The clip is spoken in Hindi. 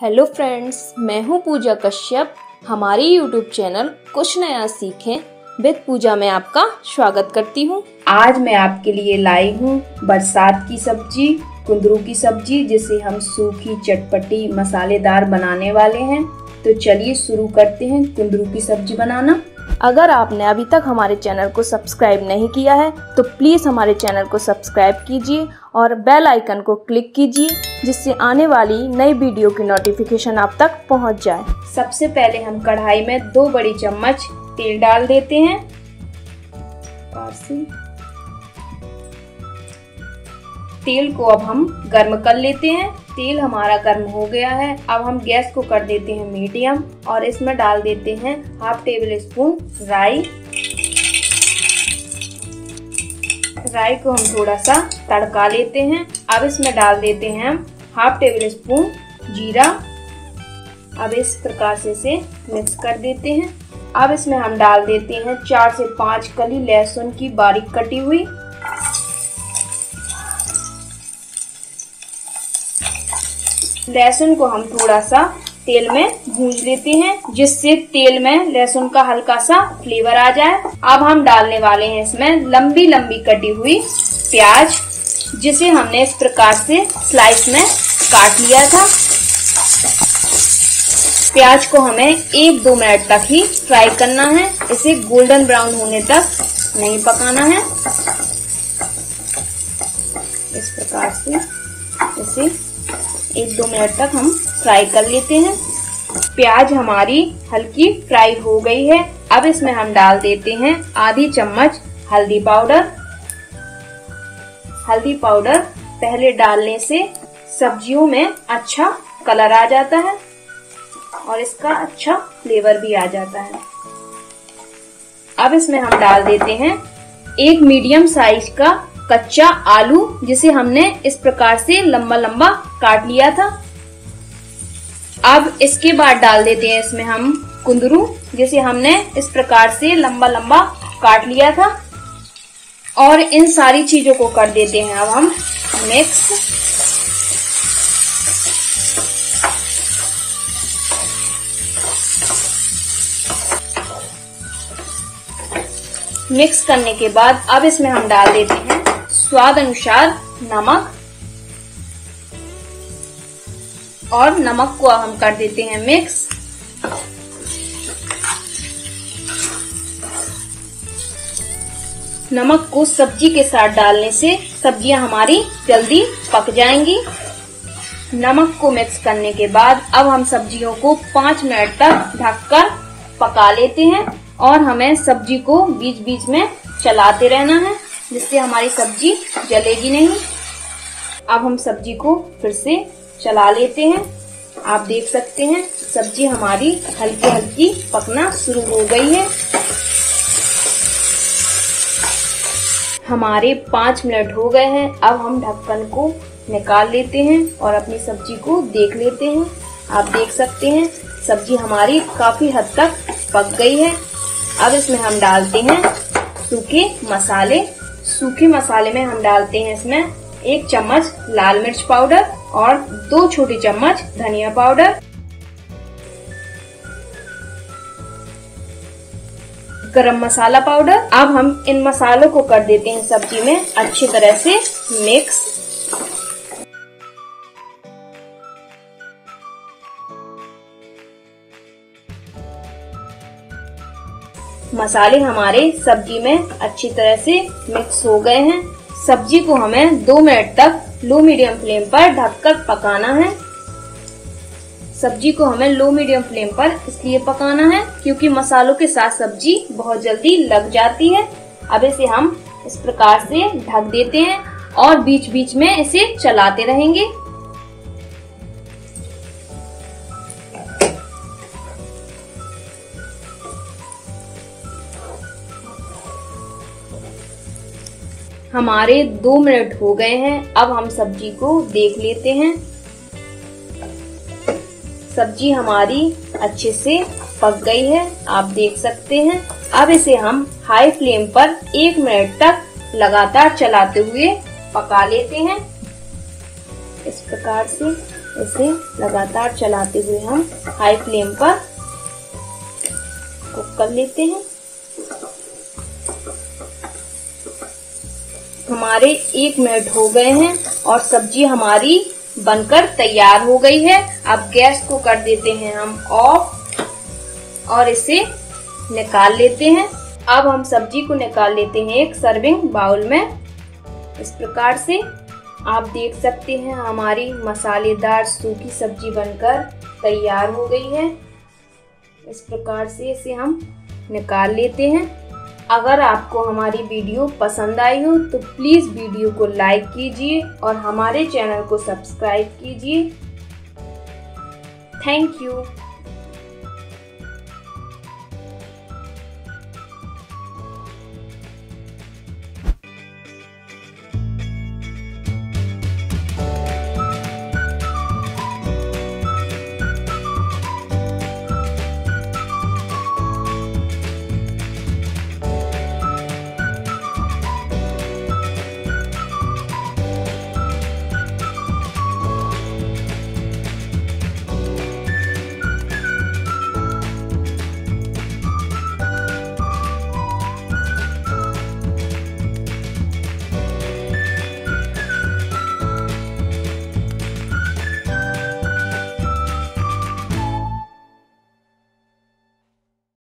हेलो फ्रेंड्स, मैं हूं पूजा कश्यप। हमारे यूट्यूब चैनल कुछ नया सीखें विद पूजा में आपका स्वागत करती हूं। आज मैं आपके लिए लाई हूं बरसात की सब्जी, कुंदरू की सब्जी, जिसे हम सूखी चटपटी मसालेदार बनाने वाले हैं। तो चलिए शुरू करते हैं कुंदरू की सब्जी बनाना। अगर आपने अभी तक हमारे चैनल को सब्सक्राइब नहीं किया है तो प्लीज़ हमारे चैनल को सब्सक्राइब कीजिए और बेल आइकन को क्लिक कीजिए, जिससे आने वाली नई वीडियो की नोटिफिकेशन आप तक पहुंच जाए। सबसे पहले हम कढ़ाई में 2 बड़ी चम्मच तेल डाल देते हैं। तेल को अब हम गर्म कर लेते हैं। तेल हमारा गर्म हो गया है। अब हम गैस को कर देते हैं मीडियम और इसमें डाल देते हैं 1/2 टेबल स्पून राई। राई को हम थोड़ा सा तड़का लेते हैं। अब इसमें डाल देते हैं हम 1/2 टेबल स्पून जीरा। अब इस प्रकार से मिक्स कर देते हैं। अब इसमें हम डाल देते हैं 4 से 5 कली लहसुन की बारीक कटी हुई। लहसुन को हम थोड़ा सा तेल में भूंज लेते हैं, जिससे तेल में लहसुन का हल्का सा फ्लेवर आ जाए। अब हम डालने वाले हैं इसमें लंबी लंबी कटी हुई प्याज, जिसे हमने इस प्रकार से स्लाइस में काट लिया था। प्याज को हमें 1-2 मिनट तक ही फ्राई करना है। इसे गोल्डन ब्राउन होने तक नहीं पकाना है। इस प्रकार से इसे 1-2 मिनट तक हम फ्राई कर लेते हैं। प्याज हमारी हल्की फ्राई हो गई है। अब इसमें हम डाल देते हैं आधी चम्मच हल्दी पाउडर। हल्दी पाउडर पहले डालने से सब्जियों में अच्छा कलर आ जाता है और इसका अच्छा फ्लेवर भी आ जाता है। अब इसमें हम डाल देते हैं 1 मीडियम साइज का कच्चा आलू, जिसे हमने इस प्रकार से लंबा लंबा काट लिया था। अब इसके बाद डाल देते हैं इसमें हम कुंदरू, जिसे हमने इस प्रकार से लंबा लंबा काट लिया था। और इन सारी चीजों को कर देते हैं अब हम मिक्स। मिक्स करने के बाद अब इसमें हम डाल देते हैं स्वाद अनुसार नमक। और नमक को हम कर देते हैं मिक्स। नमक को सब्जी के साथ डालने से सब्जियां हमारी जल्दी पक जाएंगी। नमक को मिक्स करने के बाद अब हम सब्जियों को 5 मिनट तक ढककर पका लेते हैं। और हमें सब्जी को बीच बीच में चलाते रहना है, जिससे हमारी सब्जी जलेगी नहीं। अब हम सब्जी को फिर से चला लेते हैं। आप देख सकते हैं सब्जी हमारी हल्की हल्की पकना शुरू हो गई है। हमारे 5 मिनट हो गए हैं। अब हम ढक्कन को निकाल लेते हैं और अपनी सब्जी को देख लेते हैं। आप देख सकते हैं सब्जी हमारी काफी हद तक पक गई है। अब इसमें हम डालते हैं सूखे मसाले। सूखे मसाले में हम डालते हैं इसमें 1 चम्मच लाल मिर्च पाउडर और 2 छोटी चम्मच धनिया पाउडर। गरम मसाला पाउडर। अब हम इन मसालों को कर देते हैं सब्जी में अच्छी तरह से मिक्स। मसाले हमारे सब्जी में अच्छी तरह से मिक्स हो गए हैं। सब्जी को हमें 2 मिनट तक लो मीडियम फ्लेम पर ढककर पकाना है। सब्जी को हमें लो मीडियम फ्लेम पर इसलिए पकाना है क्योंकि मसालों के साथ सब्जी बहुत जल्दी लग जाती है। अब इसे हम इस प्रकार से ढक देते हैं और बीच बीच में इसे चलाते रहेंगे। हमारे 2 मिनट हो गए हैं। अब हम सब्जी को देख लेते हैं। सब्जी हमारी अच्छे से पक गई है, आप देख सकते हैं। अब इसे हम हाई फ्लेम पर 1 मिनट तक लगातार चलाते हुए पका लेते हैं। इस प्रकार से इसे लगातार चलाते हुए हम हाई फ्लेम पर कुक कर लेते हैं। हमारे 1 मिनट हो गए हैं और सब्जी हमारी बनकर तैयार हो गई है। अब गैस को कर देते हैं हम ऑफ और इसे निकाल लेते हैं। अब हम सब्जी को निकाल लेते हैं एक सर्विंग बाउल में। इस प्रकार से आप देख सकते हैं हमारी मसालेदार सूखी सब्जी बनकर तैयार हो गई है। इस प्रकार से इसे हम निकाल लेते हैं। अगर आपको हमारी वीडियो पसंद आई हो तो प्लीज़ वीडियो को लाइक कीजिए और हमारे चैनल को सब्सक्राइब कीजिए। Thank you.